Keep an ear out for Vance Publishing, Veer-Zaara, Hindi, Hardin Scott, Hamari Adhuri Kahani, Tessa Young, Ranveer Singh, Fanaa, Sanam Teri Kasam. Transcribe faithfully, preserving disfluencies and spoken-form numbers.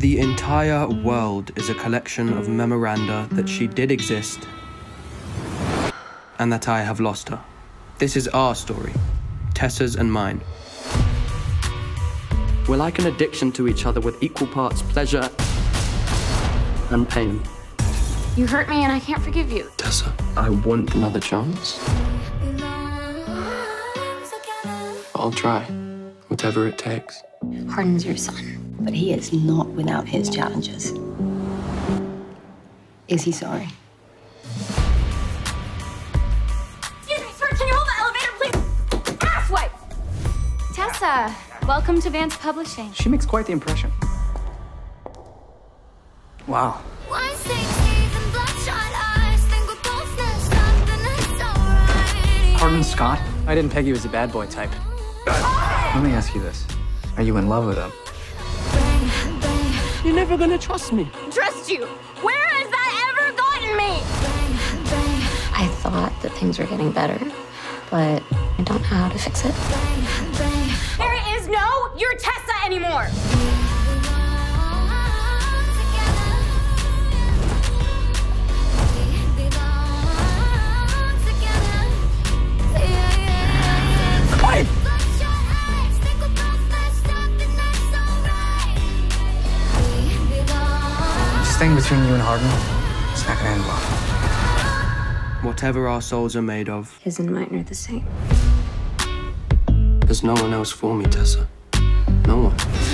The entire world is a collection of memoranda that she did exist and that I have lost her. This is our story, Tessa's and mine. We're like an addiction to each other with equal parts pleasure and pain. You hurt me and I can't forgive you. Tessa, I want another chance. I'll try, whatever it takes. Hardin's your son, but he is not without his challenges. Is he sorry? Excuse me, sir, can you hold the elevator, please? Halfway! Tessa, welcome to Vance Publishing. She makes quite the impression. Wow. Hardin Scott? I didn't peg you as a bad boy type. Let me ask you this. Are you in love with him? You're never gonna trust me. Trust you? Where has that ever gotten me? I thought that things were getting better, but I don't know how to fix it. There is no you're Tessa anymore! Thing between you and Hardin, it's not gonna end well. Whatever our souls are made of, his and mine are the same. There's no one else for me, Tessa. No one.